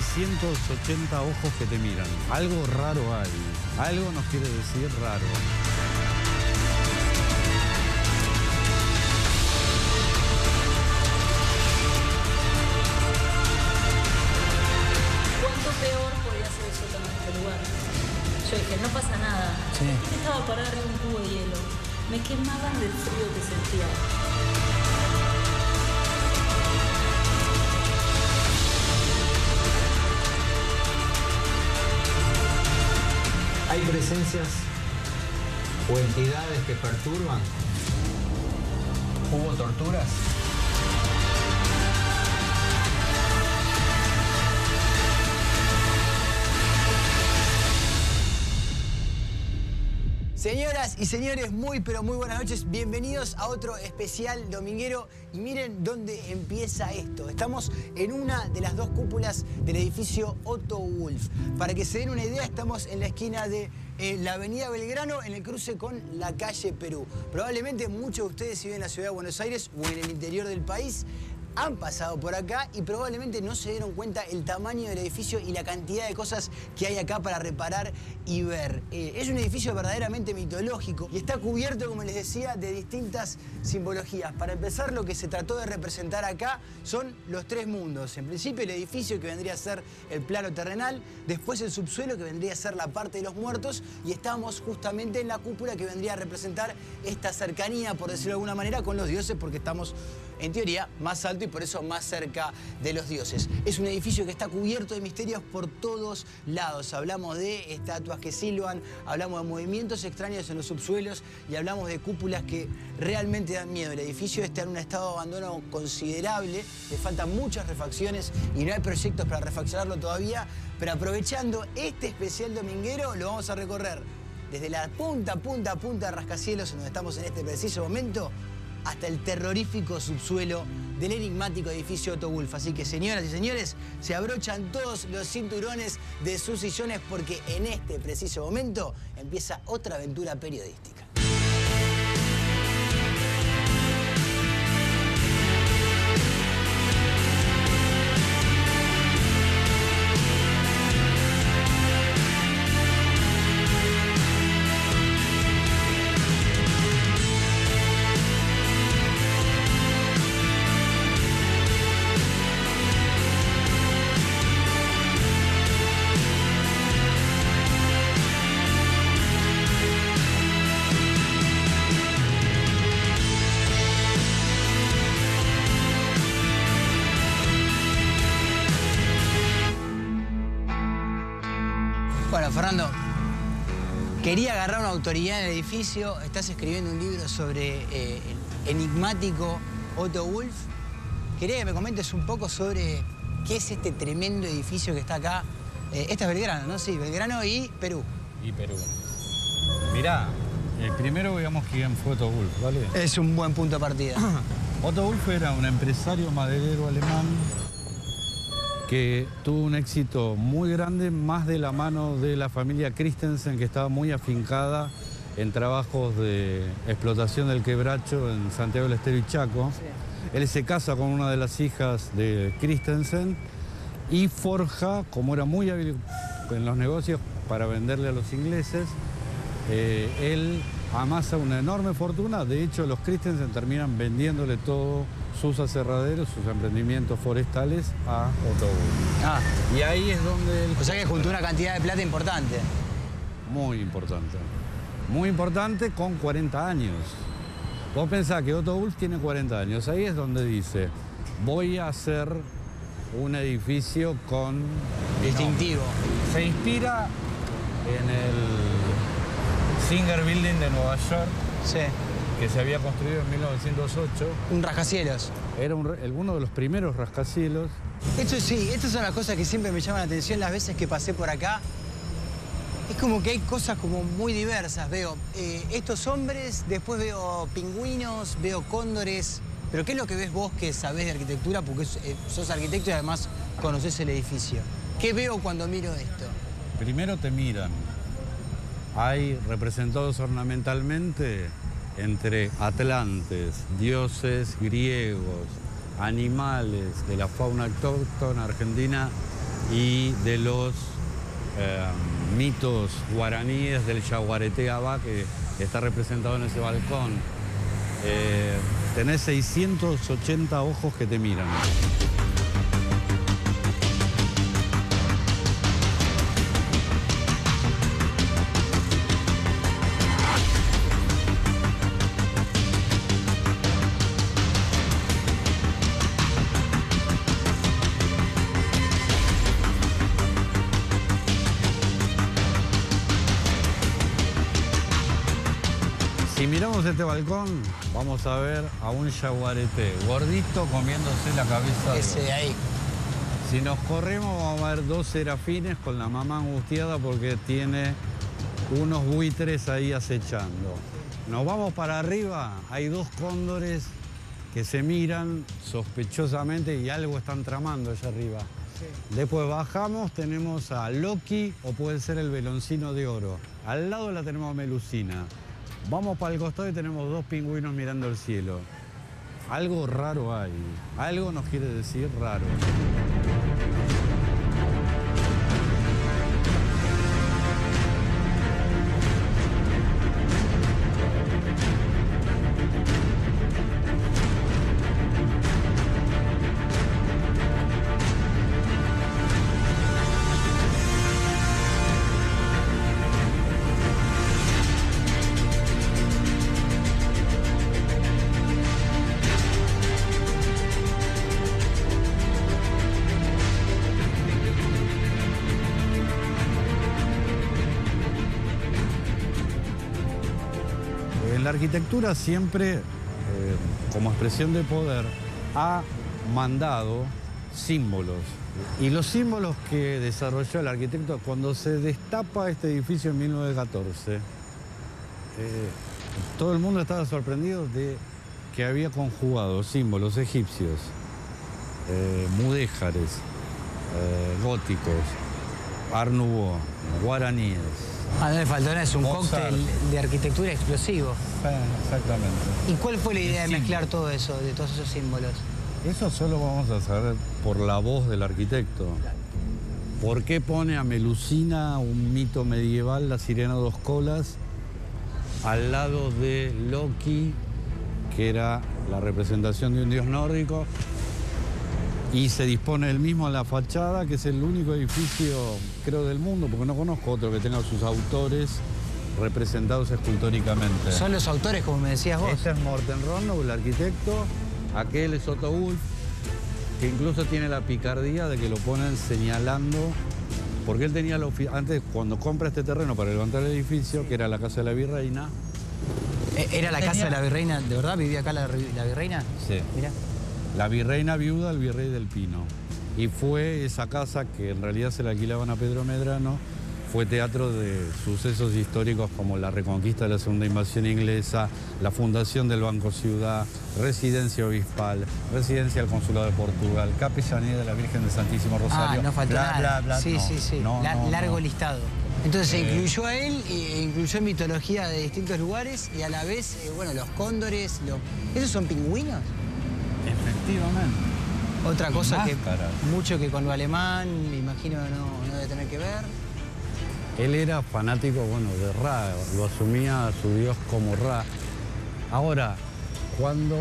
680 ojos que te miran. Algo raro hay. Algo nos quiere decir raro. ¿Cuánto peor podría ser eso en este lugar? Yo dije, no pasa nada. Sí. Yo estaba parada en un cubo de hielo. Me quemaban del frío que sentía. ¿Hay presencias o entidades que perturban? ¿Hubo torturas? Señoras y señores, muy pero muy buenas noches. Bienvenidos a otro especial dominguero. Y miren dónde empieza esto. Estamos en una de las dos cúpulas del edificio Otto Wulff. Para que se den una idea, estamos en la esquina de la avenida Belgrano, en el cruce con la calle Perú. Probablemente muchos de ustedes, si viven en la ciudad de Buenos Aires o en el interior del país, han pasado por acá y probablemente no se dieron cuenta el tamaño del edificio y la cantidad de cosas que hay acá para reparar y ver. Es un edificio verdaderamente mitológico y está cubierto, como les decía, de distintas simbologías. Para empezar, lo que se trató de representar acá son los tres mundos. En principio, el edificio, que vendría a ser el plano terrenal, después el subsuelo, que vendría a ser la parte de los muertos, y estamos justamente en la cúpula, que vendría a representar esta cercanía, por decirlo de alguna manera, con los dioses, porque estamos, en teoría, más alto y por eso más cerca de los dioses. Es un edificio que está cubierto de misterios por todos lados. Hablamos de estatuas que silban, hablamos de movimientos extraños en los subsuelos y hablamos de cúpulas que realmente dan miedo. El edificio está en un estado de abandono considerable, le faltan muchas refacciones y no hay proyectos para refaccionarlo todavía, pero aprovechando este especial dominguero lo vamos a recorrer desde la punta de rascacielos, en donde estamos en este preciso momento, hasta el terrorífico subsuelo del enigmático edificio Otto Wulff. Así que, señoras y señores, se abrochan todos los cinturones de sus sillones, porque en este preciso momento empieza otra aventura periodística. Fernando, quería agarrar una autoridad en el edificio. Estás escribiendo un libro sobre el enigmático Otto Wulff. Quería que me comentes un poco sobre qué es este tremendo edificio que está acá. Esta es Belgrano, ¿no? Sí, Belgrano y Perú. Y Perú. Mirá, primero veamos quién fue Otto Wulff, ¿vale? Es un buen punto de partida. Otto Wulff era un empresario maderero alemán que tuvo un éxito muy grande, más de la mano de la familia Christensen, que estaba muy afincada en trabajos de explotación del quebracho en Santiago del Estero y Chaco. Sí. Él se casa con una de las hijas de Christensen y forja, como era muy hábil en los negocios para venderle a los ingleses, él amasa una enorme fortuna. De hecho, los Christensen terminan vendiéndole todo sus aserraderos, sus emprendimientos forestales a Otto Wulff. Ah, y ahí es donde él... O sea que juntó una cantidad de plata importante. Muy importante. Muy importante, con 40 años. Vos pensás que Otto Wulff tiene 40 años. Ahí es donde dice, voy a hacer un edificio con... distintivo. No, se inspira en el Singer Building de Nueva York. Sí. Que se había construido en 1908. Un rascacielos. Era uno de los primeros rascacielos. Esto sí, estas son las cosas que siempre me llaman la atención las veces que pasé por acá. Es como que hay cosas como muy diversas. Veo estos hombres, después veo pingüinos, veo cóndores. Pero ¿qué es lo que ves vos que sabés de arquitectura? Porque sos arquitecto y además conocés el edificio. ¿Qué veo cuando miro esto? Primero te miran. Hay representados ornamentalmente entre atlantes, dioses griegos, animales de la fauna autóctona argentina y de los mitos guaraníes del Yaguareté Abá, que está representado en ese balcón. Tenés 680 ojos que te miran. Si miramos este balcón, vamos a ver a un yaguareté gordito comiéndose la cabeza. Ese de ahí. Si nos corremos, vamos a ver dos serafines con la mamá angustiada porque tiene unos buitres ahí acechando. Nos vamos para arriba, hay dos cóndores que se miran sospechosamente y algo están tramando allá arriba. Sí. Después bajamos, tenemos a Loki o puede ser el Vellocino de Oro. Al lado la tenemos a Melusina. Vamos para el costado y tenemos dos pingüinos mirando el cielo. Algo raro hay. Algo nos quiere decir raro. La arquitectura siempre, como expresión de poder, ha mandado símbolos. Y los símbolos que desarrolló el arquitecto cuando se destapa este edificio en 1914, todo el mundo estaba sorprendido de que había conjugado símbolos egipcios, mudéjares, góticos, Art Nouveau, guaraníes. Ah, no le faltó nada, es un cóctel de arquitectura explosivo. Sí, exactamente. ¿Y cuál fue la idea de mezclar todo eso, de todos esos símbolos? Eso solo vamos a saber por la voz del arquitecto. Claro. ¿Por qué pone a Melusina, un mito medieval, la sirena a dos colas, al lado de Loki, que era la representación de un dios nórdico? Y se dispone el mismo a la fachada, que es el único edificio, creo, del mundo, porque no conozco otro que tenga sus autores representados escultóricamente. Son los autores, como me decías vos. Este es Morten Rondo, el arquitecto. Aquel es Otto Wulff, que incluso tiene la picardía de que lo ponen señalando, porque él tenía la oficina, antes, cuando compra este terreno para levantar el edificio, que era la Casa de la Virreina. ¿Era la Casa de la Virreina? ¿De verdad vivía acá la Virreina? Sí. Mirá. La virreina viuda del virrey del Pino. Y fue esa casa que en realidad se la alquilaban a Pedro Medrano, fue teatro de sucesos históricos como la reconquista de la segunda invasión inglesa, la fundación del Banco Ciudad, residencia obispal, residencia del Consulado de Portugal, capellanía de la Virgen del Santísimo Rosario. Ah, no faltó nada. Bla, bla, bla. Sí, no, sí, sí. No, no, largo listado. Entonces se incluyó a él, e incluyó mitología de distintos lugares y a la vez, bueno, los cóndores, ¿esos son pingüinos? Efectivamente. Otra cosa que mucho que con lo alemán, me imagino, no debe tener que ver. Él era fanático, bueno, de Ra, lo asumía a su dios como Ra. Ahora, cuando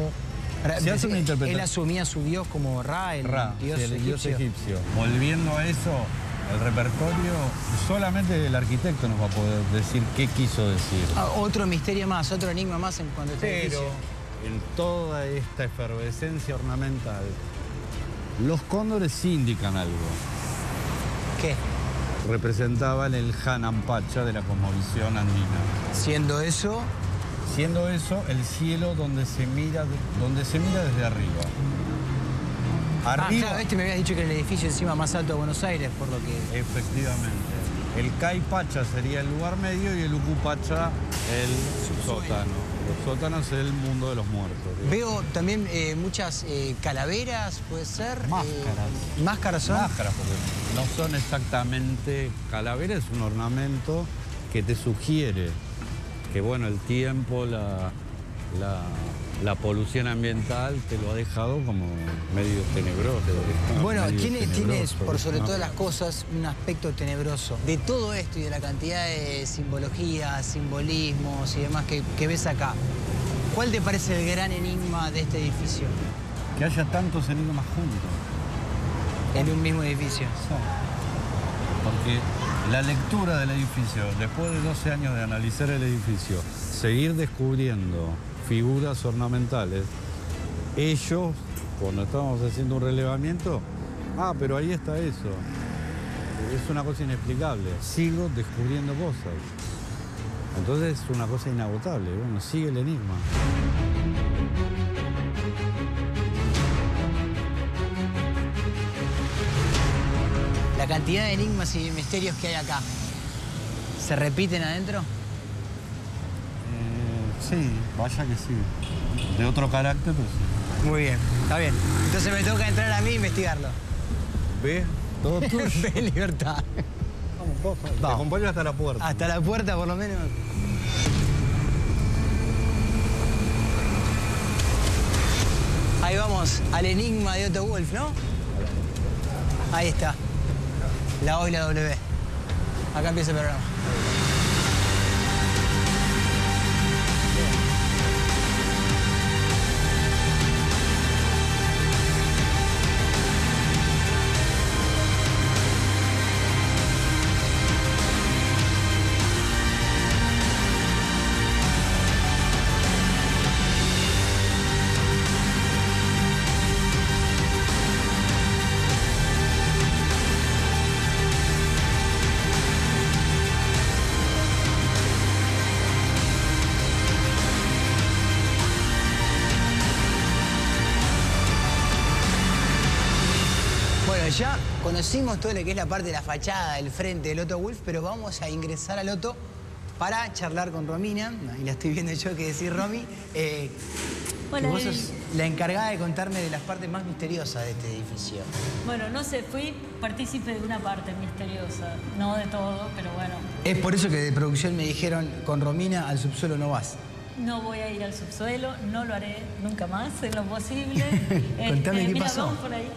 se hace una interpretación... Él asumía a su dios como Ra, el dios egipcio. Volviendo a eso, el repertorio, solamente el arquitecto nos va a poder decir qué quiso decir. Ah, otro misterio más, otro enigma más en cuanto a este edificio. En toda esta efervescencia ornamental, los cóndores sí indican algo. ¿Qué? Representaban el Hanan Pacha de la cosmovisión andina. ¿Siendo eso? Siendo eso el cielo donde se mira desde arriba. Arriba... Ah, claro, me habías dicho que era el edificio encima más alto de Buenos Aires, por lo que... Efectivamente. El Kai Pacha sería el lugar medio y el Uku Pacha el sótano. Los sótanos es el mundo de los muertos. ¿Sí? Veo también muchas calaveras, puede ser. Máscaras. ¿Máscaras son? Máscaras, porque no son exactamente calaveras, es un ornamento que te sugiere que, bueno, el tiempo, la, la polución ambiental te lo ha dejado como medio tenebroso. Bueno, tienes por sobre todas las cosas un aspecto tenebroso. De todo esto y de la cantidad de simbologías, simbolismos y demás que ves acá, ¿cuál te parece el gran enigma de este edificio? Que haya tantos enigmas juntos. En un mismo edificio. Sí. Porque la lectura del edificio, después de 12 años de analizar el edificio, seguir descubriendo figuras ornamentales, ellos, cuando estábamos haciendo un relevamiento, ah, pero ahí está eso. Es una cosa inexplicable. Sigo descubriendo cosas. Entonces es una cosa inagotable. Bueno, sigue el enigma. La cantidad de enigmas y misterios que hay acá, ¿se repiten adentro? Sí, vaya que sí. De otro carácter, pero sí. Muy bien, está bien. Entonces me toca entrar a mí e investigarlo. ¿Ves? Todo tuyo. Ve libertad. Vamos, vos, te acompaño hasta la puerta. Hasta la puerta, por lo menos. Ahí vamos, al enigma de Otto Wulff, ¿no? Ahí está. La O y la W. Acá empieza el programa. Ya conocimos todo lo que es la parte de la fachada, el frente del Otto Wulff, pero vamos a ingresar al Otto para charlar con Romina. Ahí la estoy viendo yo, que decir, Romy. Hola, vos sos la encargada de contarme de las partes más misteriosas de este edificio. Bueno, no sé, fui partícipe de una parte misteriosa, no de todo, pero bueno. Es por eso que de producción me dijeron, con Romina al subsuelo no vas. No voy a ir al subsuelo, no lo haré nunca más, en lo posible. Contame qué pasó. Vamos por ahí.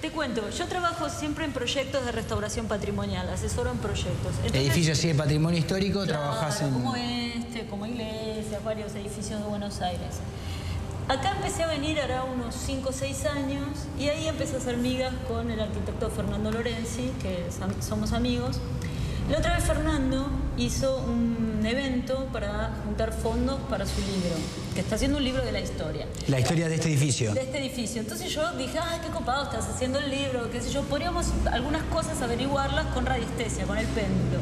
Te cuento, yo trabajo siempre en proyectos de restauración patrimonial, asesoro en proyectos. Entonces, edificio así de patrimonio histórico, claro, trabajás en... como este, como iglesias, varios edificios de Buenos Aires. Acá empecé a venir, hará unos 5 o 6 años, y ahí empecé a hacer migas con el arquitecto Fernando Lorenzi, que somos amigos. La otra vez Fernando hizo un evento para juntar fondos para su libro, que está haciendo un libro de la historia. La historia de este edificio. De este edificio. Entonces yo dije, ah, qué copado, estás haciendo el libro, qué sé yo. Podríamos algunas cosas averiguarlas con radiestesia, con el péndulo.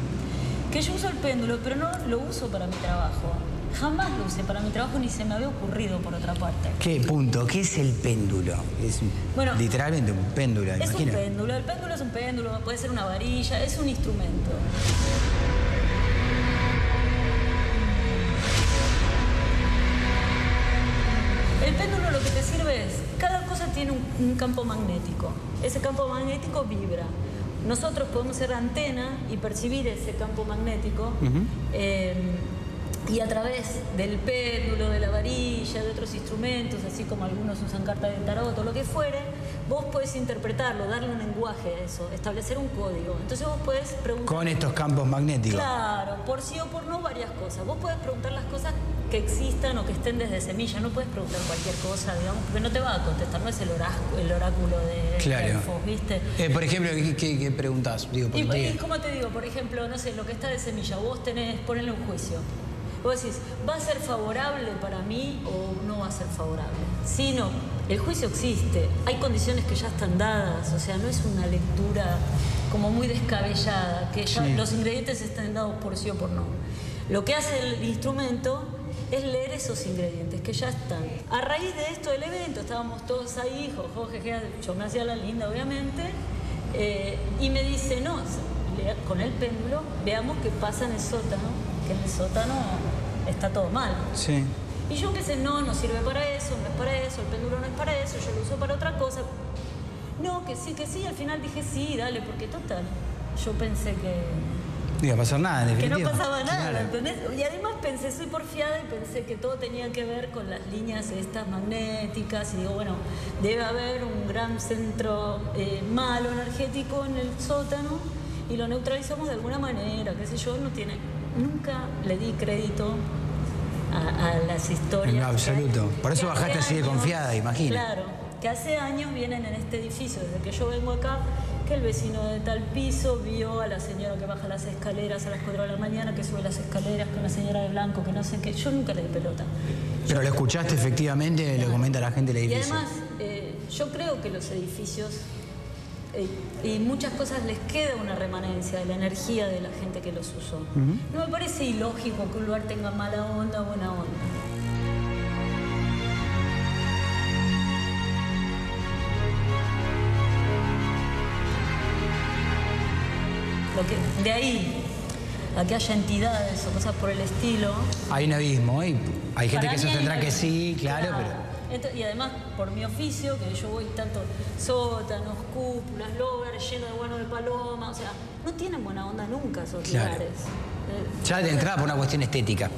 Que yo uso el péndulo, pero no lo uso para mi trabajo. Jamás lo usé para mi trabajo, ni se me había ocurrido, por otra parte. ¿Qué punto? ¿Qué es el péndulo? Es bueno, literalmente un péndulo, es imagino. Un péndulo. El péndulo es un péndulo, puede ser una varilla, es un instrumento. El péndulo lo que te sirve es, cada cosa tiene un campo magnético. Ese campo magnético vibra. Nosotros podemos ser antena y percibir ese campo magnético. Y a través del péndulo, de la varilla, de otros instrumentos, así como algunos usan cartas de tarot o lo que fuere, vos podés interpretarlo, darle un lenguaje a eso, establecer un código. Entonces vos podés preguntar... Con estos campos magnéticos. Claro, por sí o por no, varias cosas. Vos podés preguntar las cosas que existan o que estén desde semilla. No podés preguntar cualquier cosa, digamos, porque no te va a contestar. No es el oráculo de... Claro. Elfos, ¿viste? Por ejemplo, ¿qué preguntás? Digo, y como te digo, por ejemplo, no sé, lo que está de semilla, vos tenés, ponele un juicio. Vos decís, ¿va a ser favorable para mí o no va a ser favorable? Sí, no. El juicio existe. Hay condiciones que ya están dadas. O sea, no es una lectura como muy descabellada, que ya los ingredientes están dados por sí o por no. Lo que hace el instrumento es leer esos ingredientes que ya están. A raíz de esto del evento, estábamos todos ahí, jojo, jeje, yo me hacía la linda, obviamente, y me dice, no, con el péndulo, veamos qué pasa en el sótano. Que en el sótano está todo mal. Sí. Y yo empecé, no sirve para eso, no es para eso, el péndulo no es para eso, yo lo uso para otra cosa. No, que sí, al final dije sí, dale, porque total, yo pensé que... No iba a pasar nada, en definitiva. Que no pasaba nada, ¿entendés? Y además pensé, soy porfiada, y pensé que todo tenía que ver con las líneas estas magnéticas, y digo, bueno, debe haber un gran centro malo energético en el sótano y lo neutralizamos de alguna manera, qué sé yo, no tiene... Nunca le di crédito a las historias. No, absoluto. Por eso bajaste así de confiada, imagino. Claro, que hace años vienen en este edificio, desde que yo vengo acá, que el vecino de tal piso vio a la señora que baja las escaleras a las 4 de la mañana, que sube las escaleras con la señora de blanco, que no sé qué. Yo nunca le di pelota. Pero lo escuchaste efectivamente, lo comenta la gente del edificio. Y además, yo creo que los edificios... y muchas cosas les queda una remanencia de la energía de la gente que los usó. No me parece ilógico que un lugar tenga mala onda o buena onda. Lo que, de ahí a que haya entidades o cosas por el estilo... Hay un abismo, ¿eh? Hay gente que sostendrá que sí, claro, pero... Y además, por mi oficio, que yo voy tanto sótanos, cúpulas, lovers, lleno de huevos de paloma, o sea, no tienen buena onda nunca esos lugares. Ya de entrada por una cuestión estética.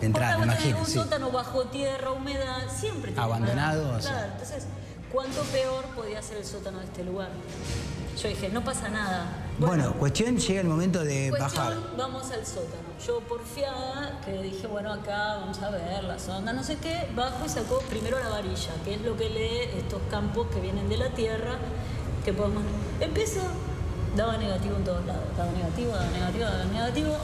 De entrada, imagino. Un sótano bajo tierra, humedad, siempre tiene abandonado. Claro, entonces, ¿cuánto peor podía ser el sótano de este lugar? Yo dije, no pasa nada. Bueno, cuestión, llega el momento de bajar. Vamos al sótano. Yo porfiada, que dije, bueno, acá vamos a ver la sonda, no sé qué, bajo y sacó primero la varilla, que es lo que lee estos campos que vienen de la tierra, que podemos... Empiezo, daba negativo en todos lados, daba negativo, daba negativo, daba negativo.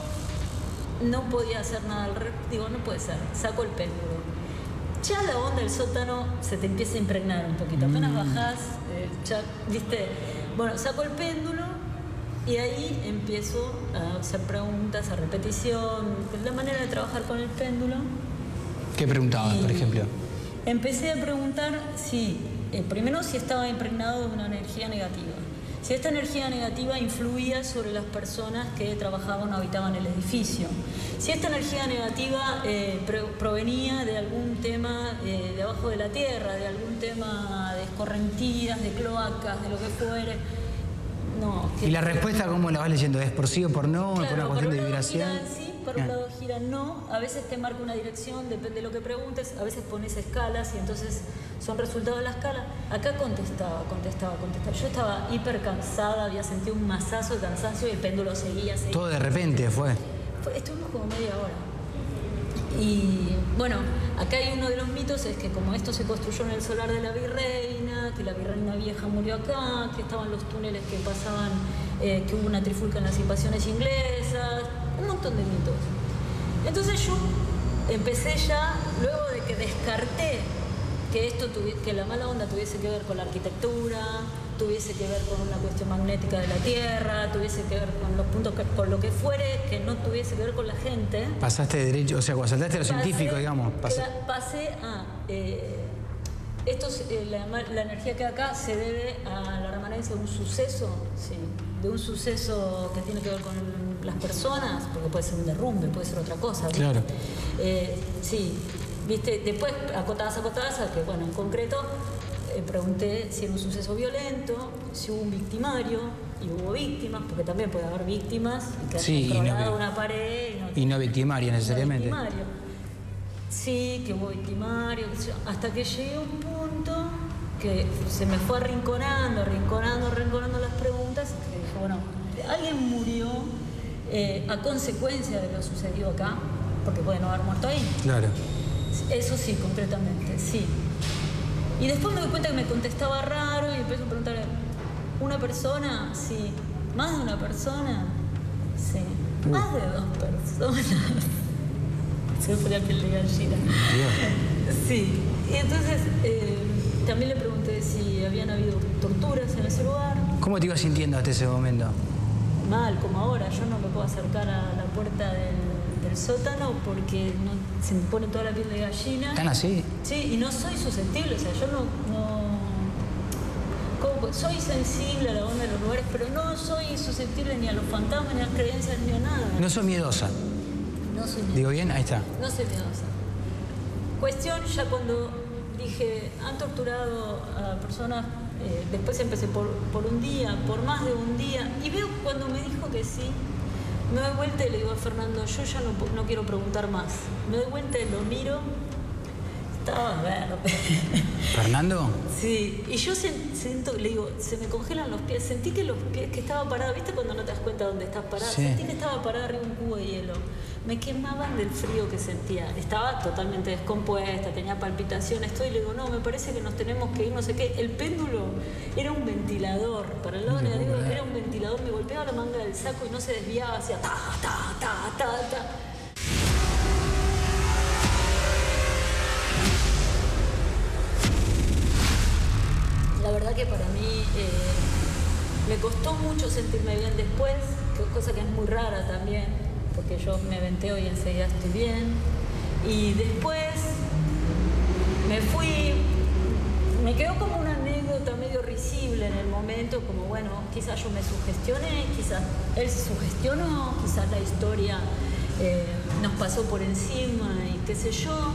No podía hacer nada al respecto, digo, no puede ser, saco el péndulo. Ya la onda del sótano se te empieza a impregnar un poquito, apenas bajás, ya, viste... Bueno, saco el péndulo y ahí empiezo a hacer preguntas, a repetición, la manera de trabajar con el péndulo. ¿Qué preguntaban, por ejemplo? Empecé a preguntar si, primero, si estaba impregnado de una energía negativa. Si esta energía negativa influía sobre las personas que trabajaban o habitaban el edificio. Si esta energía negativa provenía de algún tema de abajo de la tierra, de algún tema de escorrentías, de cloacas, de lo que fuere. No, ¿y la respuesta cómo la vas leyendo? ¿Es por sí o por no? Claro, ¿por una cuestión de vibración? Sí, por un lado gira no. A veces te marca una dirección, depende de lo que preguntes. A veces pones escalas y entonces... son resultados de la escala. Acá contestaba, contestaba, contestaba. Yo estaba hiper cansada, había sentido un masazo de cansancio y el péndulo seguía, seguía. Todo de repente fue. Estuvimos como media hora. Y bueno, acá hay uno de los mitos, es que como esto se construyó en el solar de la virreina, que la virreina vieja murió acá, que estaban los túneles que pasaban, que hubo una trifulca en las invasiones inglesas, un montón de mitos. Entonces yo empecé ya, luego de que descarté que esto que la mala onda tuviese que ver con la arquitectura, tuviese que ver con una cuestión magnética de la tierra, tuviese que ver con los puntos, que, con lo que fuere, que no tuviese que ver con la gente. Pasaste de derecho, o sea, cuando saltaste a lo científico, digamos. Pasé a... esto es, la energía que hay acá se debe a la remanencia de un suceso, sí, de un suceso que tiene que ver con las personas, porque puede ser un derrumbe, puede ser otra cosa. ¿Sí? Claro. Sí. ¿Viste? Después, acotadas, que bueno, en concreto, pregunté si era un suceso violento, si hubo un victimario, y hubo víctimas, porque también puede haber víctimas, y que sí, hayan tronado una pared... y no victimario necesariamente. No victimario. Sí, que hubo victimario, hasta que llegué a un punto que se me fue arrinconando las preguntas, que dije, bueno, alguien murió a consecuencia de lo sucedido acá, porque puede no haber muerto ahí. Claro. Eso sí, completamente, sí. Y después me doy cuenta que me contestaba raro y empecé a preguntarle, ¿una persona? Sí. ¿Más de una persona? Sí. ¿Más de dos personas? Se fue la piel de gallina. Sí. Y entonces también le pregunté si habían habido torturas en ese lugar. ¿Cómo te ibas sintiendo hasta ese momento? Mal, como ahora. Yo no me puedo acercar a la puerta del sótano porque no, se me pone toda la piel de gallina. ¿Tan así? Sí, y no soy susceptible, o sea, yo no soy sensible a la onda de los lugares, pero no soy susceptible ni a los fantasmas, ni a las creencias, ni a nada. No soy miedosa. No soy miedosa. ¿Digo bien? Ahí está. No soy miedosa. Cuestión, ya cuando dije, han torturado a personas, después empecé por un día, por más de un día, y veo cuando me dijo que sí, Me doy vuelta y le digo a Fernando, yo ya no quiero preguntar más. Me doy vuelta y lo miro. Estaba verde. ¿Fernando? Sí. Y yo siento, le digo, se me congelan los pies. Sentí que los pies, que estaba parada. ¿Viste cuando no te das cuenta dónde estás parada? Sí. Sentí que estaba parada arriba de un cubo de hielo. Me quemaban del frío que sentía. Estaba totalmente descompuesta, tenía palpitaciones, todo. Y le digo, no, me parece que nos tenemos que ir, no sé qué. El péndulo era un ventilador. Para el lado de la derecha era un ventilador. Me golpeaba la manga del saco y no se desviaba. Hacía ta, ta, ta, ta, ta. La verdad que para mí me costó mucho sentirme bien después, cosa que es muy rara también, porque yo me venteo y enseguida estoy bien. Y después me fui, me quedó como una anécdota medio risible en el momento, como bueno, quizás yo me sugestioné, quizás él se sugestionó, quizás la historia nos pasó por encima y qué sé yo.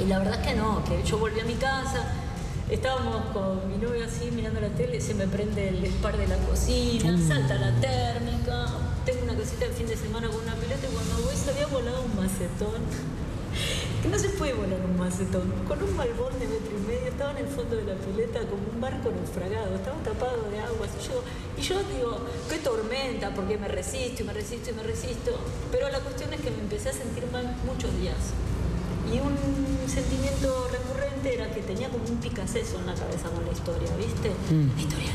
Y la verdad es que no, que yo volví a mi casa, estábamos con mi novia así mirando la tele, se me prende el spar de la cocina, salta la térmica. Tengo una cosita el fin de semana con una pelota y cuando voy se había volado un macetón. Que no se puede volar un macetón. Con un malbón de 1,5 metros estaba en el fondo de la pileta como un barco naufragado. Estaba tapado de agua. Y yo digo, qué tormenta, porque me resisto y me resisto y me resisto. Pero la cuestión es que me empecé a sentir mal muchos días. Y un sentimiento recurrente era que tenía como un picaceso en la cabeza con la historia, ¿viste? Historia.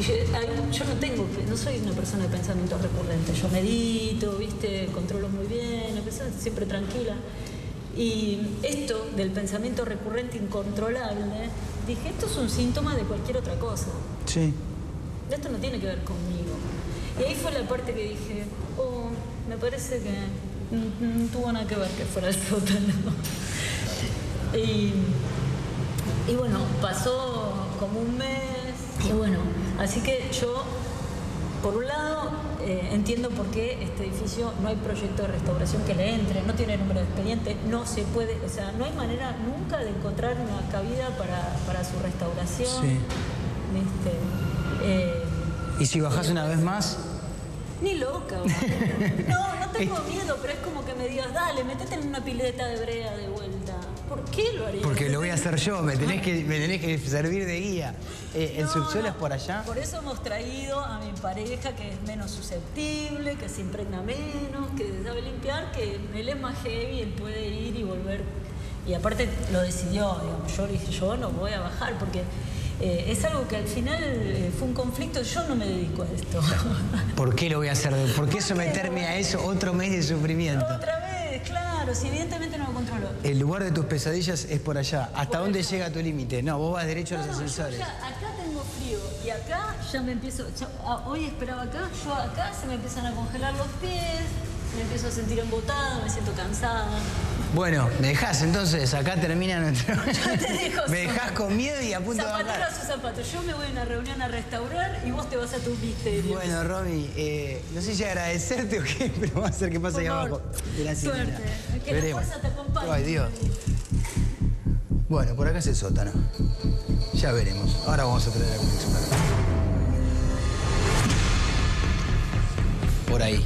Y yo no soy una persona de pensamientos recurrentes. Yo medito, ¿viste? Controlo muy bien, la persona siempre tranquila. Y esto del pensamiento recurrente incontrolable, dije, esto es un síntoma de cualquier otra cosa. Sí. Esto no tiene que ver conmigo. Y ahí fue la parte que dije, oh, me parece que no tuvo nada que ver que fuera el sótano. Y bueno, pasó como un mes. Y bueno, así que yo, por un lado, entiendo por qué este edificio no hay proyecto de restauración que le entre, no tiene número de expediente, no se puede, o sea, no hay manera nunca de encontrar una cabida para su restauración. Sí. ¿Y si bajás una vez más? Ni loca, ¿verdad? No tengo miedo, pero es como que me digas, dale, metete en una pileta de brea de vuelta. ¿Por qué lo haría? Porque lo voy a hacer yo, me tenés que servir de guía. ¿El subsuelo es por allá? Por eso hemos traído a mi pareja, que es menos susceptible, que se impregna menos, que sabe limpiar, que él es más heavy, él puede ir y volver. Y aparte lo decidió, digamos, yo dije, yo no voy a bajar, porque... es algo que al final fue un conflicto. Yo no me dedico a esto. ¿Por qué lo voy a hacer? ¿Por qué someterme a eso otro mes de sufrimiento? Otra vez, claro. Si evidentemente no lo controlo. El lugar de tus pesadillas es por allá. ¿Hasta dónde llega tu límite? No, vos vas derecho a los ascensores. Yo ya, acá tengo frío y acá ya me empiezo... hoy esperaba acá, yo acá se me empiezan a congelar los pies, me empiezo a sentir embotada, me siento cansada. Bueno, me dejás entonces, acá termina nuestro... Yo te dejo. Me dejás con miedo y a punto de bajar. Zapatos a sus zapatos. Yo me voy a una reunión a restaurar y vos te vas a tus misterios. Bueno, Romy, no sé si agradecerte o qué, pero vamos a hacer que pase ahí abajo. Gracias. Suerte. Que la fuerza te acompañe. Ay, Dios. Bueno, por acá es el sótano. Ya veremos. Ahora vamos a traer algún experto. Por ahí.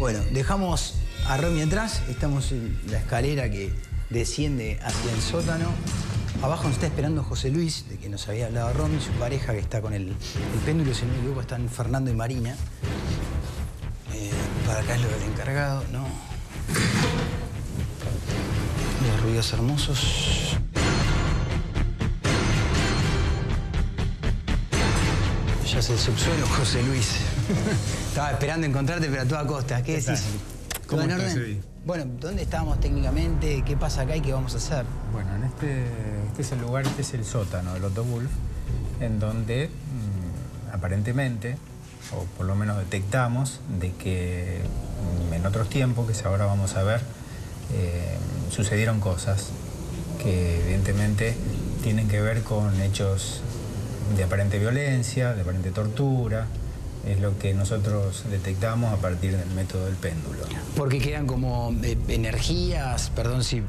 Bueno, dejamos a Romy atrás, estamos en la escalera que desciende hacia el sótano. Abajo nos está esperando José Luis, de que nos había hablado Romy, su pareja que está con el péndulo, si no me equivoco, están Fernando y Marina. Para acá es lo del encargado, ¿no? Los ruidos hermosos. Ya es el subsuelo, José Luis. Estaba esperando encontrarte, pero a toda costa. ¿Qué decís? ¿Cómo en orden? Bueno, ¿dónde estábamos técnicamente? ¿Qué pasa acá y qué vamos a hacer? Bueno, en este es el lugar, este es el sótano del Otto Wulff, en donde aparentemente, o por lo menos detectamos, de que en otros tiempos, que ahora vamos a ver, sucedieron cosas que evidentemente tienen que ver con hechos de aparente violencia, de aparente tortura. Es lo que nosotros detectamos a partir del método del péndulo. Porque quedan como energías, perdón si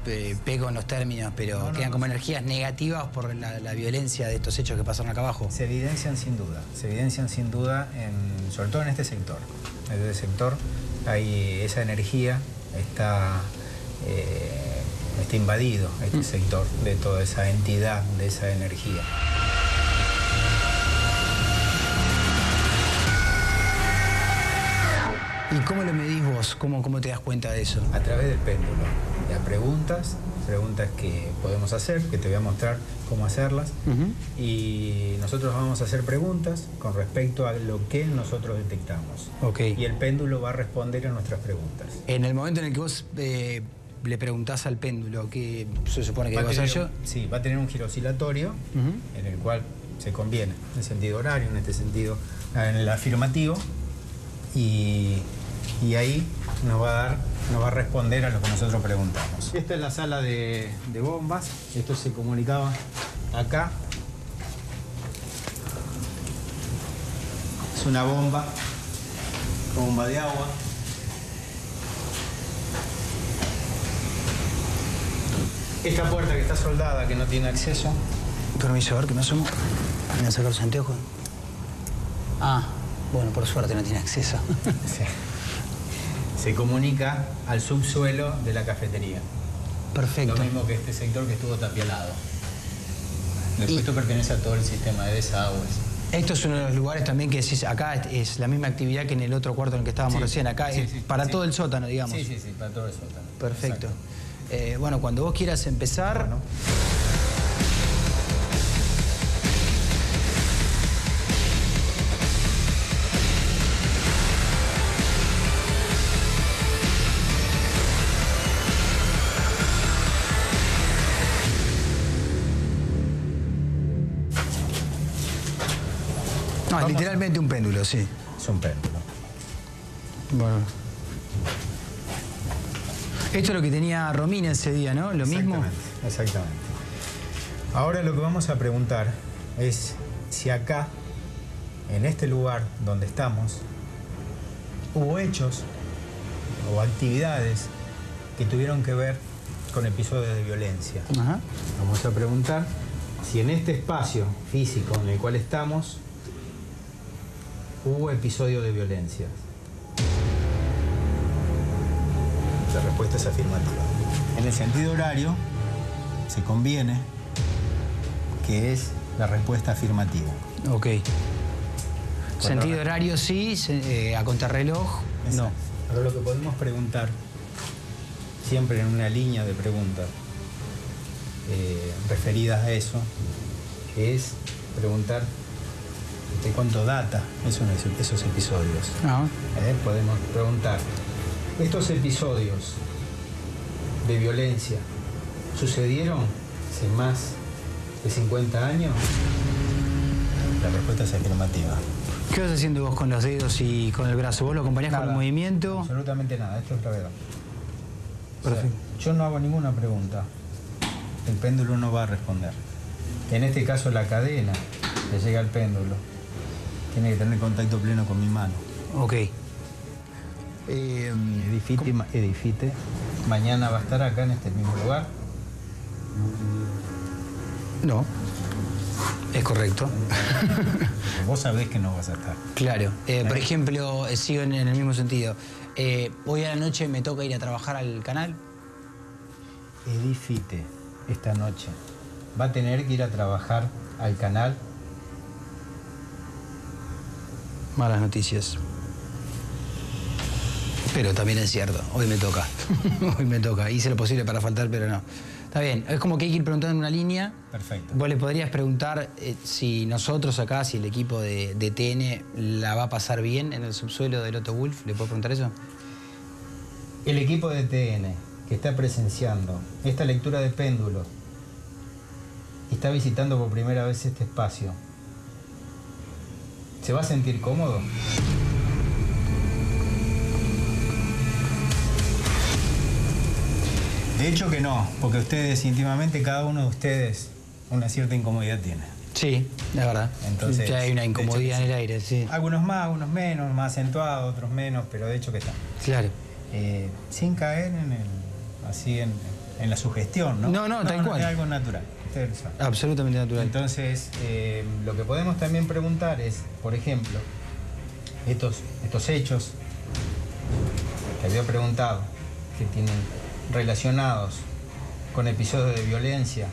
pego en los términos, pero no, quedan como energías negativas por la violencia de estos hechos que pasaron acá abajo. Se evidencian sin duda, sobre todo en este sector. En este sector hay esa energía, está invadido este sector de toda esa entidad, de esa energía. ¿Y cómo lo medís vos? ¿Cómo te das cuenta de eso? A través del péndulo. Las preguntas que podemos hacer, que te voy a mostrar cómo hacerlas. Y nosotros vamos a hacer preguntas con respecto a lo que nosotros detectamos. Y el péndulo va a responder a nuestras preguntas. En el momento en el que vos le preguntás al péndulo, ¿qué se supone que va a hacer yo? Sí, va a tener un giro oscilatorio en el cual se conviene, en sentido horario, en este sentido, en el afirmativo. Y ahí nos va a responder a lo que nosotros preguntamos. Esta es la sala de bombas. Esto se comunicaba acá. Es una bomba de agua. Esta puerta que está soldada, que no tiene acceso. Permiso, a ver que me asomo. Voy a sacar los anteojos. Ah. Bueno, por suerte no tiene acceso. Sí. Se comunica al subsuelo de la cafetería. Perfecto. Lo mismo que este sector que estuvo tapialado. Después esto pertenece a todo el sistema de desagües. Esto es uno de los lugares también que decís, acá es la misma actividad que en el otro cuarto en el que estábamos recién. Acá es para todo el sótano, digamos. Sí, para todo el sótano. Perfecto. Bueno, cuando vos quieras empezar... Bueno. Literalmente un péndulo, sí. Es un péndulo. Bueno. Esto es lo que tenía Romina ese día, ¿no? ¿Lo mismo? Exactamente. Ahora lo que vamos a preguntar es si acá, en este lugar donde estamos, hubo hechos o actividades que tuvieron que ver con episodios de violencia. Ajá. Vamos a preguntar si en este espacio físico en el cual estamos hubo episodio de violencia. La respuesta es afirmativa. En el sentido horario, se conviene que es la respuesta afirmativa. Ok. Sentido horario sí, a contrarreloj no. Pero lo que podemos preguntar, siempre en una línea de preguntas referidas a eso, es preguntar de cuánto data esos episodios. Podemos preguntar, ¿estos episodios de violencia sucedieron hace más de 50 años? La respuesta es afirmativa. ¿Qué vas haciendo vos con los dedos y con el brazo? ¿Vos lo acompañás con el movimiento? Absolutamente nada, esto es gravedad. Perfecto. O sea, yo no hago ninguna pregunta. El péndulo no va a responder. En este caso la cadena que llega al péndulo tiene que tener contacto pleno con mi mano. Ok. Edifite. Mañana va a estar acá en este mismo lugar. No. Es correcto. Vos sabés que no vas a estar. Claro. Por ejemplo, sigo en el mismo sentido. Hoy a la noche me toca ir a trabajar al canal. Edifite, esta noche, va a tener que ir a trabajar al canal. Malas noticias. Pero también es cierto, hoy me toca. Hoy me toca. Hice lo posible para faltar, pero no. Está bien, es como que hay que ir preguntando en una línea. Perfecto. Vos le podrías preguntar si nosotros acá, si el equipo de TN la va a pasar bien en el subsuelo del Otto Wulff. ¿Le puedo preguntar eso? El equipo de TN que está presenciando esta lectura de péndulo y está visitando por primera vez este espacio, ¿se va a sentir cómodo? De hecho que no, porque ustedes íntimamente, cada uno de ustedes, una cierta incomodidad tiene. Sí, la verdad. Entonces, ya hay una incomodidad en el aire, sí. Algunos más, algunos menos, más acentuados, otros menos, pero de hecho que está. Claro. Sin caer en el, así en la sugestión, ¿no? No, tal cual. Es algo natural. Absolutamente natural. Entonces, lo que podemos también preguntar es, por ejemplo, estos hechos que había preguntado, que tienen relacionados con episodios de violencia,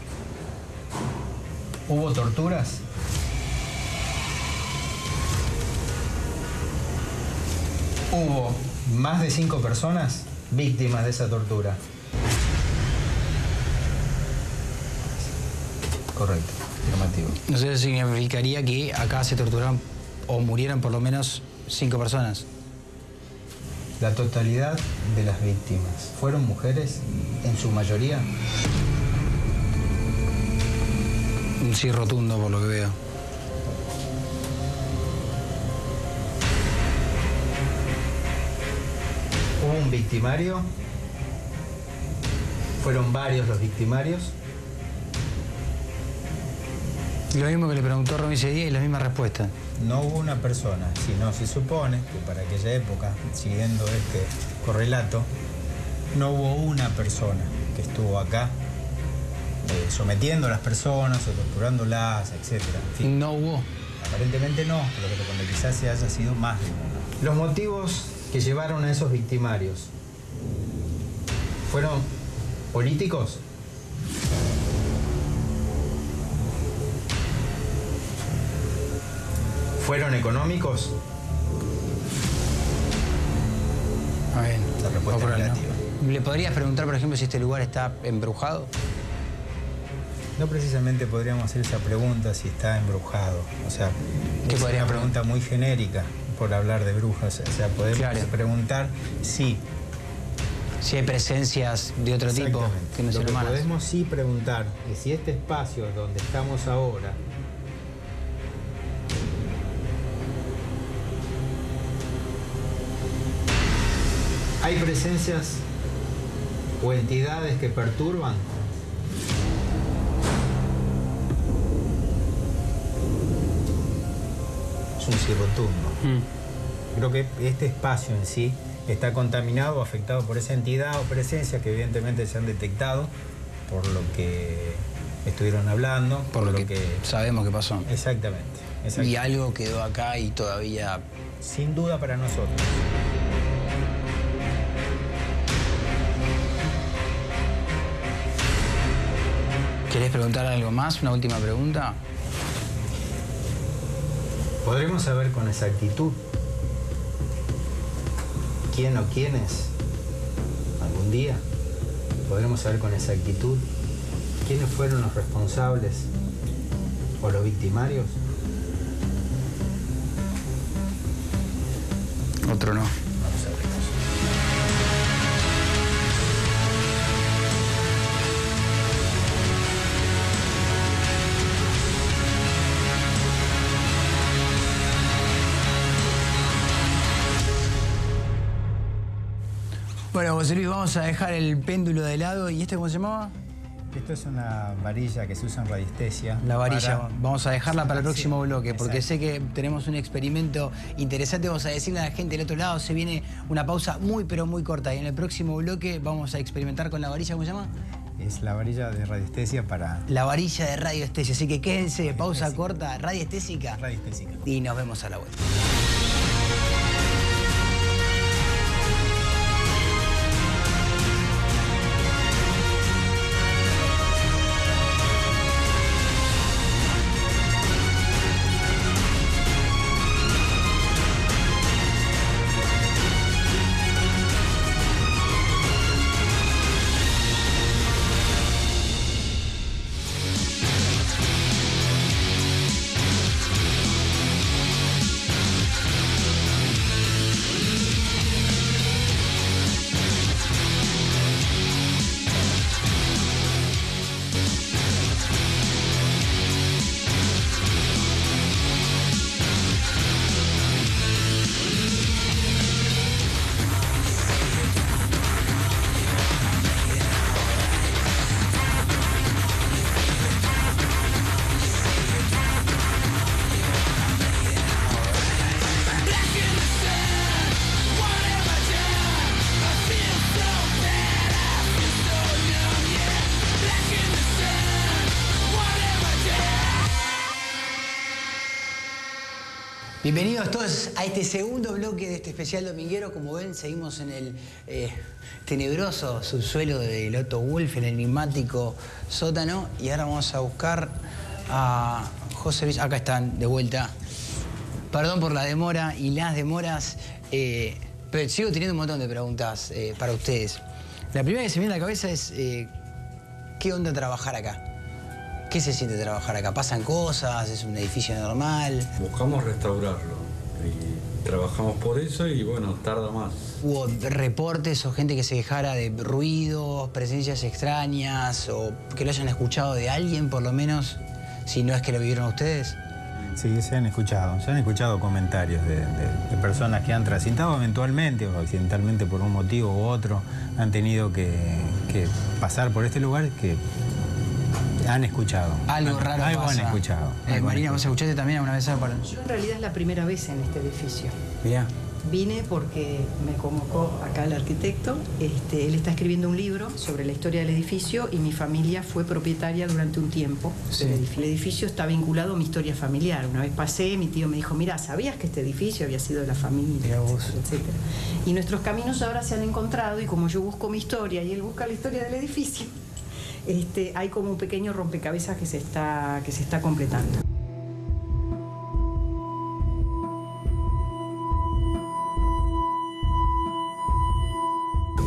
¿hubo torturas? ¿Hubo más de 5 personas víctimas de esa tortura? Correcto, afirmativo. No sé, significaría que acá se torturaron o murieron por lo menos 5 personas. La totalidad de las víctimas fueron mujeres en su mayoría. Un sí rotundo por lo que veo. ¿Hubo un victimario? ¿Fueron varios los victimarios? Lo mismo que le preguntó Romina ese día y la misma respuesta. No hubo una persona, sino se supone que para aquella época, siguiendo este correlato, no hubo una persona que estuvo acá sometiendo a las personas o torturándolas, etc. En fin, no hubo. Aparentemente no, pero quizás se haya sido más de uno. Los motivos que llevaron a esos victimarios fueron políticos. ¿Fueron económicos? A ver, la respuesta es negativa. No. ¿Le podrías preguntar, por ejemplo, si este lugar está embrujado? No precisamente podríamos hacer esa pregunta si está embrujado. O sea, es una pregunta muy genérica por hablar de brujas. O sea, podemos preguntar si... si hay presencias de otro tipo que no sean humanas. Podemos sí preguntar que si este espacio donde estamos ahora... ¿hay presencias o entidades que perturban? Es un sí rotundo. Creo que este espacio en sí está contaminado o afectado por esa entidad o presencias que evidentemente se han detectado por lo que estuvieron hablando. Por lo que sabemos que pasó. Exactamente. Y algo quedó acá y todavía... sin duda para nosotros. ¿Querés preguntar algo más? ¿Una última pregunta? ¿Podremos saber con exactitud quién o quiénes algún día? ¿Podremos saber con exactitud quiénes fueron los responsables o los victimarios? Otro no. Bueno, José Luis, vamos a dejar el péndulo de lado. ¿Y esto cómo se llamaba? Esto es una varilla que se usa en radiestesia. La varilla. Para... vamos a dejarla para el próximo bloque, porque sé que tenemos un experimento interesante. Vamos a decirle a la gente del otro lado, se viene una pausa muy, pero muy corta. Y en el próximo bloque vamos a experimentar con la varilla, ¿cómo se llama? Es la varilla de radiestesia para... la varilla de radiestesia. Así que quédense, pausa corta, radiestésica. Radiestésica. Y nos vemos a la vuelta. Bienvenidos todos a este segundo bloque de este especial dominguero. Como ven, seguimos en el tenebroso subsuelo del Otto Wulff, en el enigmático sótano. Y ahora vamos a buscar a José Luis. Acá están, de vuelta. Perdón por la demora y las demoras, pero sigo teniendo un montón de preguntas para ustedes. La primera que se me viene a la cabeza es, ¿qué onda trabajar acá? ¿Qué se siente trabajar acá? ¿Pasan cosas? ¿Es un edificio normal? Buscamos restaurarlo y trabajamos por eso y, bueno, tarda más. ¿Hubo reportes o gente que se quejara de ruidos, presencias extrañas o que lo hayan escuchado de alguien, por lo menos, si no es que lo vivieron ustedes? Sí, se han escuchado comentarios de personas que han transitado eventualmente o accidentalmente por un motivo u otro, han tenido que pasar por este lugar que... Han escuchado. Algo raro pasa. Algo han escuchado. Marina, ¿vos escuchaste también alguna vez? Yo en realidad es la primera vez en este edificio. Mirá. Vine porque me convocó acá el arquitecto. Él está escribiendo un libro sobre la historia del edificio y mi familia fue propietaria durante un tiempo. Sí. El edificio está vinculado a mi historia familiar. Una vez pasé, mi tío me dijo, mira, ¿sabías que este edificio había sido de la familia? Etcétera. Y nuestros caminos ahora se han encontrado y como yo busco mi historia y él busca la historia del edificio, hay como un pequeño rompecabezas que se está completando.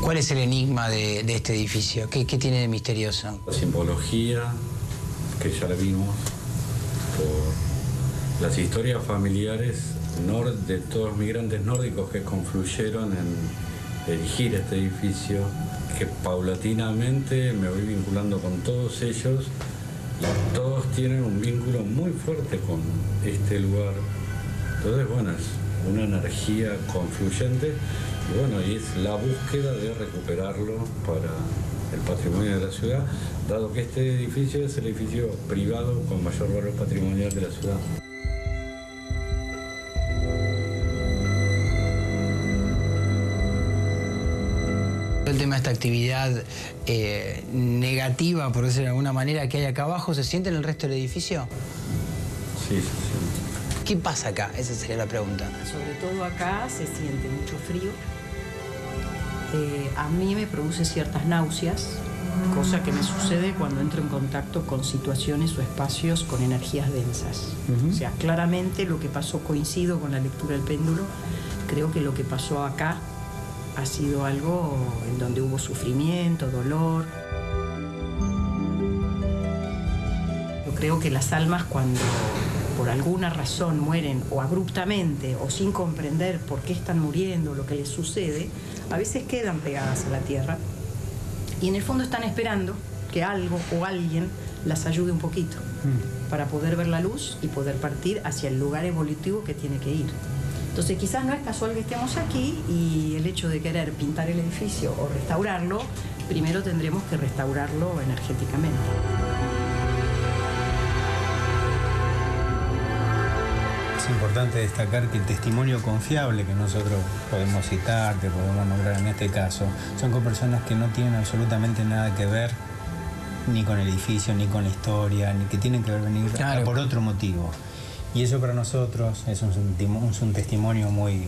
¿Cuál es el enigma de este edificio? ¿Qué tiene de misterioso? La simbología, que ya la vimos, por las historias familiares de todos los migrantes nórdicos que confluyeron en erigir este edificio, que paulatinamente me voy vinculando con todos ellos. Todos tienen un vínculo muy fuerte con este lugar. Entonces, bueno, es una energía confluyente y, bueno, y es la búsqueda de recuperarlo para el patrimonio de la ciudad, dado que este edificio es el edificio privado con mayor valor patrimonial de la ciudad. El tema de esta actividad negativa, por decirlo de alguna manera, que hay acá abajo, ¿se siente en el resto del edificio? Sí, se siente. ¿Qué pasa acá? Esa sería la pregunta. Sobre todo acá se siente mucho frío. A mí me produce ciertas náuseas, cosa que me sucede cuando entro en contacto con situaciones o espacios con energías densas. O sea, claramente lo que pasó, coincido con la lectura del péndulo, creo que lo que pasó acá ha sido algo en donde hubo sufrimiento, dolor. Yo creo que las almas cuando por alguna razón mueren o abruptamente o sin comprender por qué están muriendo, lo que les sucede, a veces quedan pegadas a la tierra y en el fondo están esperando que algo o alguien las ayude un poquito para poder ver la luz y poder partir hacia el lugar evolutivo que tiene que ir. Entonces quizás no es casual que estemos aquí y el hecho de querer pintar el edificio o restaurarlo, primero tendremos que restaurarlo energéticamente. Es importante destacar que el testimonio confiable que nosotros podemos citar, que podemos nombrar en este caso, son con personas que no tienen absolutamente nada que ver ni con el edificio, ni con la historia, ni que tienen que venir acá por otro motivo. Y eso para nosotros es un testimonio muy,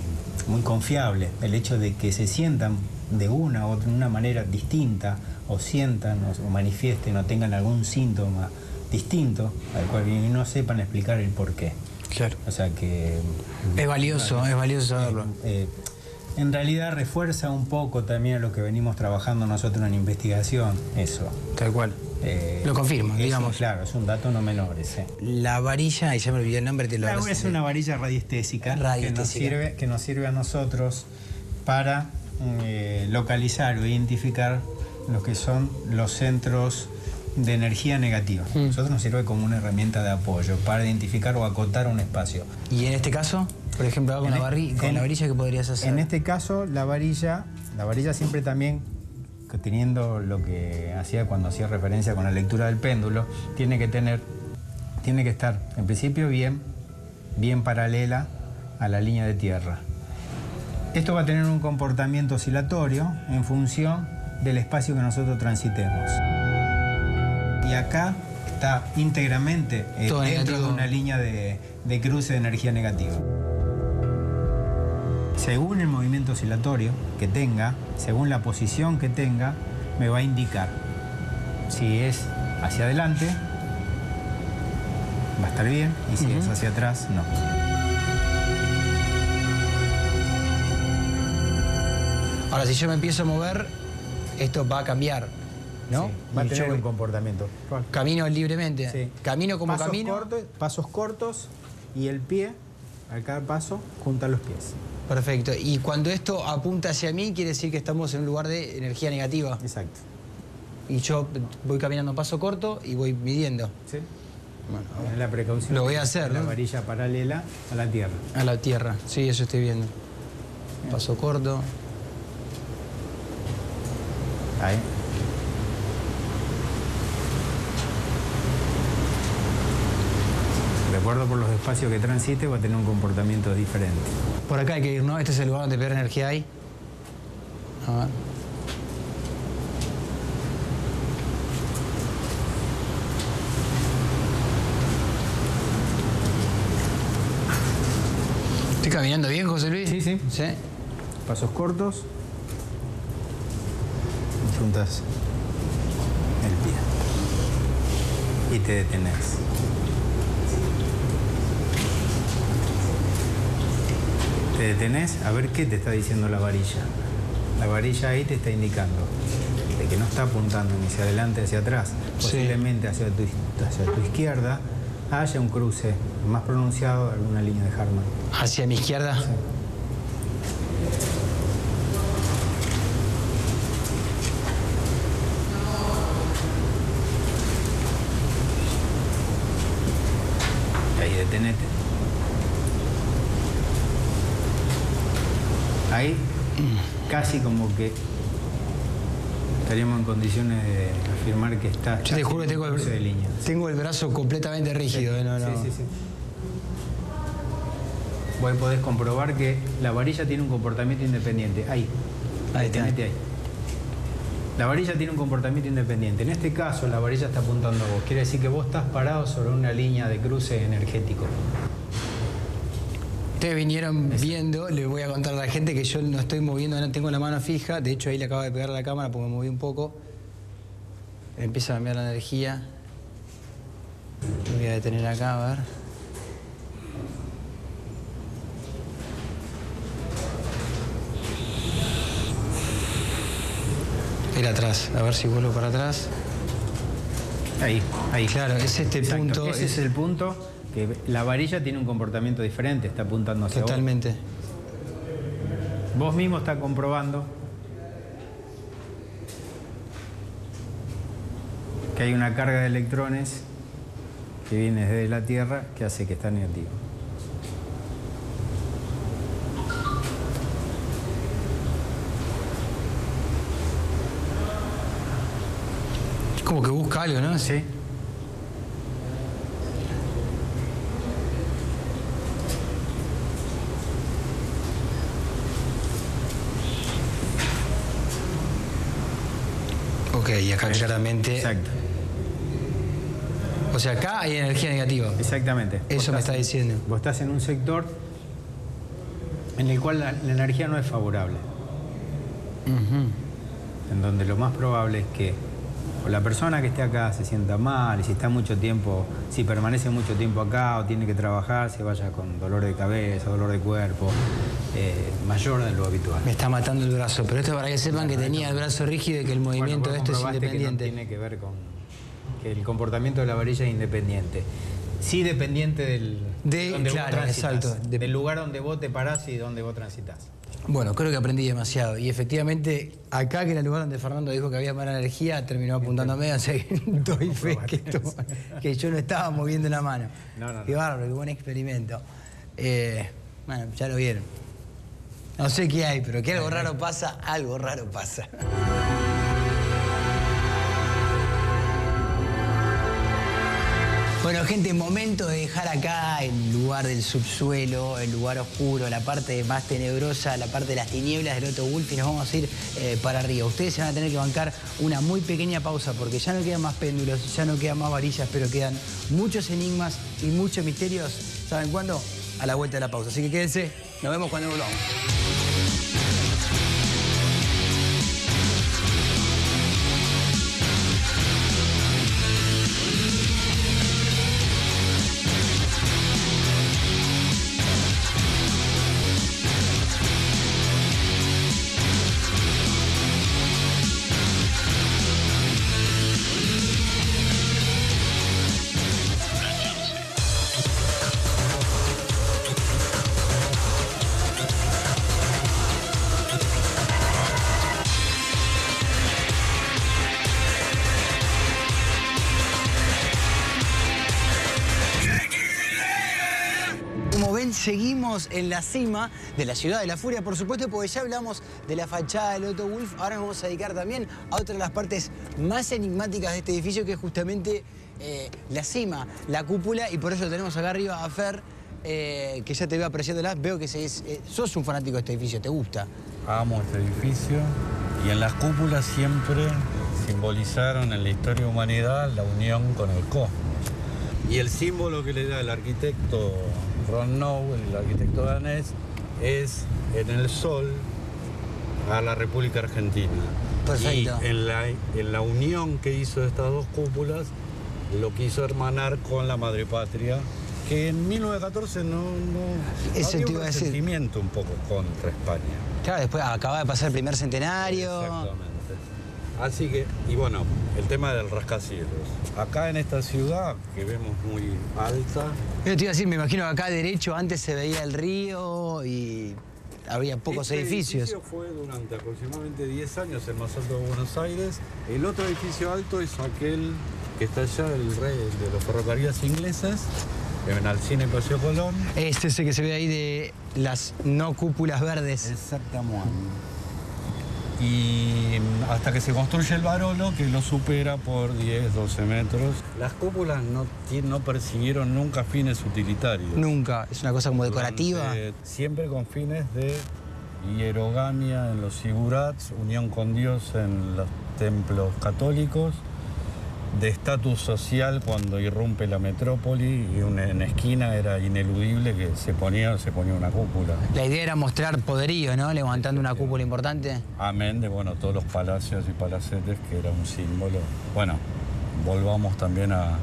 muy confiable. El hecho de que se sientan de una u otra, de una manera distinta, o sientan, o manifiesten, o tengan algún síntoma distinto, al cual no sepan explicar el porqué. Claro. O sea que... Es valioso saberlo. En realidad refuerza un poco también lo que venimos trabajando nosotros en investigación, eso. Tal cual. Lo confirmo, digamos. Claro, es un dato no menor ese. La varilla, y ya me olvidé el nombre, te lo agradezco. Es una varilla radiestésica, que nos sirve a nosotros para localizar o identificar lo que son los centros de energía negativa. A nosotros nos sirve como una herramienta de apoyo para identificar o acotar un espacio. ¿Y en este caso? Por ejemplo, con la varilla, ¿qué podrías hacer? En este caso, la varilla siempre también, teniendo lo que hacía cuando hacía referencia con la lectura del péndulo, tiene que estar, en principio, bien paralela a la línea de tierra. Esto va a tener un comportamiento oscilatorio en función del espacio que nosotros transitemos. Y acá está íntegramente dentro de una línea de cruce de energía negativa. según el movimiento oscilatorio que tenga, según la posición que tenga, me va a indicar si es hacia adelante, va a estar bien, y si es hacia atrás, no. Ahora, si yo me empiezo a mover, esto va a cambiar, ¿no? Sí, va a tener un comportamiento. Camino libremente. Sí. Camino como pasos camino. Pasos cortos y el pie, al cada paso, junta los pies. Perfecto. Y cuando esto apunta hacia mí, quiere decir que estamos en un lugar de energía negativa. Exacto. Y yo voy caminando paso corto y voy midiendo. Sí. Bueno, es la precaución. Lo voy a hacer, ¿no? La varilla paralela a la tierra. A la tierra. Sí, eso estoy viendo. Bien. Paso corto. Ahí. De acuerdo por los espacios que transite, va a tener un comportamiento diferente. Por acá hay que ir, ¿no? Este es el lugar donde peor energía hay. A ver. ¿Estoy caminando bien, José Luis? Sí, sí. ¿Sí? Pasos cortos. Juntas el pie y te detenés. Te detenés a ver qué te está diciendo la varilla. La varilla ahí te está indicando de que no está apuntando ni hacia adelante ni hacia atrás. Posiblemente hacia tu izquierda haya un cruce más pronunciado de alguna línea de Harman. ¿Hacia mi izquierda? Sí. Detenete. Ahí casi como que estaríamos en condiciones de afirmar que está. Yo te juro que tengo el brazo completamente rígido. Sí, sí. Vos podés comprobar que la varilla tiene un comportamiento independiente. Ahí. Detenete ahí. La varilla tiene un comportamiento independiente. En este caso, la varilla está apuntando a vos. Quiere decir que vos estás parado sobre una línea de cruce energético. Ustedes vinieron viendo, les voy a contar a la gente que yo no estoy moviendo, no tengo la mano fija. De hecho, ahí le acabo de pegar a la cámara porque me moví un poco. Empieza a cambiar la energía. Me voy a detener acá, a ver. Ir atrás, a ver si vuelvo para atrás. Ahí. Claro, es este punto. Ese es el punto que la varilla tiene un comportamiento diferente, está apuntando hacia vos. Totalmente. Vos mismo está comprobando que hay una carga de electrones que viene desde la Tierra que hace que está negativo. Como que busca algo, ¿no? Sí. Ok, y acá claramente... Exacto. O sea, acá hay energía negativa. Exactamente. Eso me está diciendo. Vos estás en un sector en el cual la energía no es favorable. En donde lo más probable es que o la persona que esté acá se sienta mal, y si está mucho tiempo, si permanece mucho tiempo acá o tiene que trabajar, se vaya con dolor de cabeza, dolor de cuerpo, mayor de lo habitual. Me está matando el brazo, pero esto para que sepan que tenía el brazo rígido y que el movimiento de esto es independiente. Que no tiene que ver con que el comportamiento de la varilla es independiente. Sí, dependiente del lugar donde vos te parás y donde vos transitás. Bueno, creo que aprendí demasiado. Y efectivamente, acá, que era el lugar donde Fernando dijo que había mala energía, terminó apuntándome, o sea, que doy fe que yo no estaba moviendo la mano. No. Qué bárbaro, qué buen experimento. Bueno, ya lo vieron. No sé qué hay, pero que algo raro pasa, algo raro pasa. Bueno, gente, momento de dejar acá el lugar del subsuelo, el lugar oscuro, la parte más tenebrosa, la parte de las tinieblas del Otto Wulff, y nos vamos a ir para arriba. Ustedes se van a tener que bancar una muy pequeña pausa porque ya no quedan más péndulos, ya no quedan más varillas, pero quedan muchos enigmas y muchos misterios. ¿Saben cuándo? A la vuelta de la pausa. Así que quédense, nos vemos cuando volvamos. seguimos en la cima de la ciudad de la furia, por supuesto, porque ya hablamos de la fachada del Otto Wulff. Ahora nos vamos a dedicar también a otra de las partes más enigmáticas de este edificio, que es justamente la cima, la cúpula, y por eso tenemos acá arriba a Fer, que ya te veo apreciándola. Veo que sos un fanático de este edificio, ¿te gusta? Amo este edificio, y en las cúpulas siempre simbolizaron en la historia de la humanidad la unión con el cosmos. Y el símbolo que le da el arquitecto Ron Noel, el arquitecto danés, es en el sol a la República Argentina. Perfecto. Y en la unión que hizo estas dos cúpulas, lo quiso hermanar con la madre patria, que en 1914 no había un resentimiento un poco contra España. Claro, después acaba de pasar el primer centenario. Exactamente. Así que, y bueno, el tema del rascacielos. Acá en esta ciudad, que vemos muy alta... Yo te iba a decir, me imagino que acá derecho antes se veía el río y había pocos edificios. Este edificio fue durante aproximadamente 10 años el más alto de Buenos Aires. El otro edificio alto es aquel que está allá, el rey de los ferrocarriles ingleses, en Alcina y Paseo Colón. Este es el que se ve ahí de las no cúpulas verdes. Exactamente. Y hasta que se construye el Barolo, que lo supera por 10, 12 metros. Las cúpulas no persiguieron nunca fines utilitarios. Nunca, es una cosa como decorativa. Siempre con fines de hierogamia en los zigurats, unión con Dios en los templos católicos, de estatus social cuando irrumpe la metrópoli, y en esquina era ineludible que se ponía una cúpula. La idea era mostrar poderío, ¿no? Levantando una cúpula importante. Amén de, bueno, todos los palacios y palacetes, que era un símbolo. Bueno, volvamos también a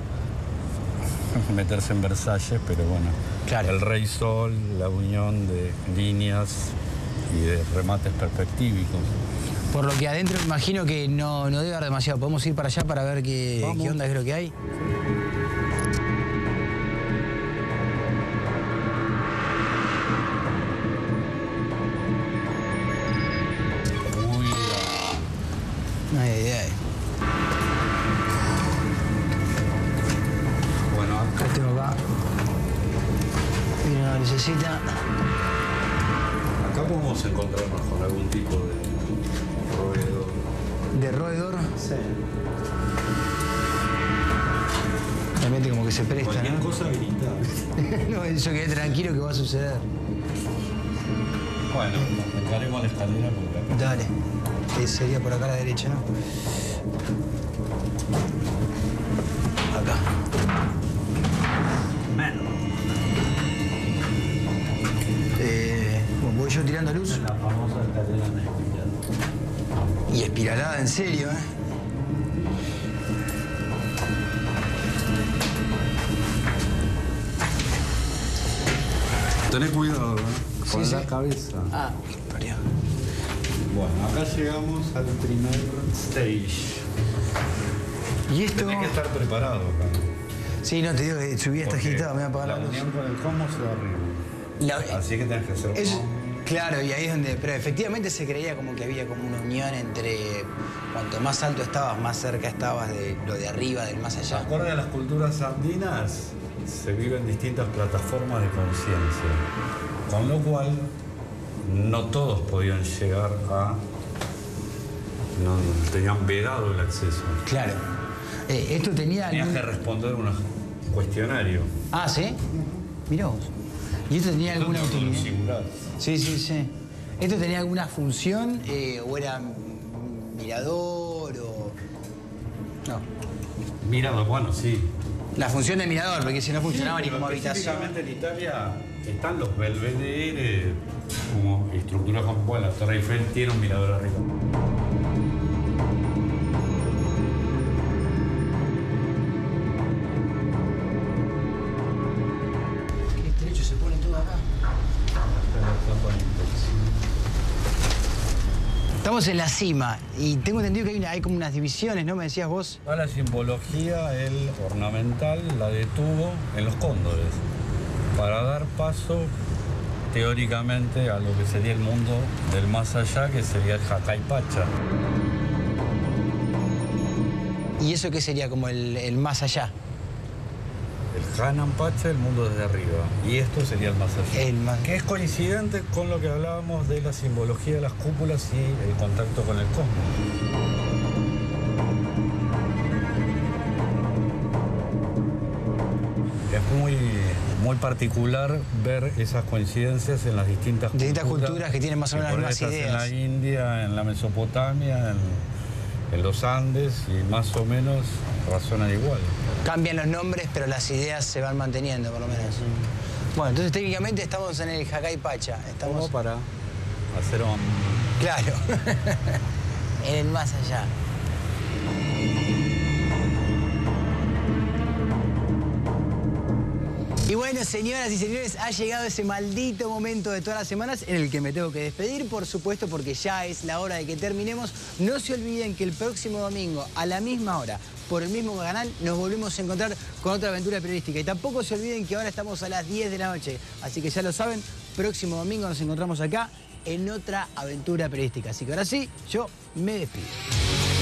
meterse en Versalles, pero bueno. Claro. El rey sol, la unión de líneas y de remates perspectívicos. Por lo que adentro imagino que no debe haber demasiado. Podemos ir para allá para ver qué onda es lo que hay. Ay. Bueno, acá tengo acá. Mira, no necesita. Acá podemos encontrarnos con algún tipo de... ¿De roedor? Sí. Realmente como que se presta, cualquier, ¿no?, cosa grita. No, yo quedé tranquilo que va a suceder. Bueno, entraremos a la escalera por acá. Dale. Sería por acá a la derecha, ¿no? Acá. Menos. ¿Voy yo tirando luz? La famosa escalera en el... Y espiralada, en serio, ¿eh? Tenés cuidado, ¿eh? Con sí, la cabeza. Ah, parió. Bueno, acá llegamos al primer stage. Y esto... Tenés que estar preparado acá. Sí, no, te digo que subí hasta agitado, me va a apagar la luz. La unión con el cosmos es horrible. Así que tenés que hacer Claro, y ahí es donde... Pero efectivamente se creía como que había como una unión entre... Cuanto más alto estabas, más cerca estabas de lo de arriba, del más allá. Acorde a las culturas andinas, se viven distintas plataformas de conciencia. Con lo cual, no todos podían llegar a... No tenían vedado el acceso. Claro. Esto tenía... Tenías que responder unos cuestionarios. Ah, ¿sí? Mirá vos. ¿Y esto tenía alguna utilidad? Sí. ¿Esto tenía alguna función? ¿O era mirador o...? No. Mirador, bueno, sí. La función de mirador, porque si no funcionaba ni como habitación. Específicamente en Italia están los belvederes como estructura con... Bueno, la Torre Eiffel tiene un mirador arriba. Estamos en la cima y tengo entendido que hay como unas divisiones, ¿no? Me decías vos. Toda la simbología, el ornamental, la detuvo en los cóndores para dar paso teóricamente a lo que sería el mundo del más allá, que sería el Hacaypacha. ¿Y eso qué sería como el más allá? El Hanan Pacha, el mundo desde arriba. Y esto sería el más allá. El más... Que es coincidente con lo que hablábamos de la simbología de las cúpulas y el contacto con el cosmos. Muy particular ver esas coincidencias en las distintas culturas que tienen más o menos las mismas ideas. En la India, en la Mesopotamia, en los Andes, y más o menos razonan igual. Cambian los nombres, pero las ideas se van manteniendo, por lo menos. Bueno, entonces técnicamente estamos en el Hacaypacha. Estamos para hacer un... Claro, en el más allá. Y bueno, señoras y señores, ha llegado ese maldito momento de todas las semanas en el que me tengo que despedir, por supuesto, porque ya es la hora de que terminemos. No se olviden que el próximo domingo, a la misma hora, por el mismo canal, nos volvemos a encontrar con otra aventura periodística. Y tampoco se olviden que ahora estamos a las 10 de la noche. Así que ya lo saben, próximo domingo nos encontramos acá en otra aventura periodística. Así que ahora sí, yo me despido.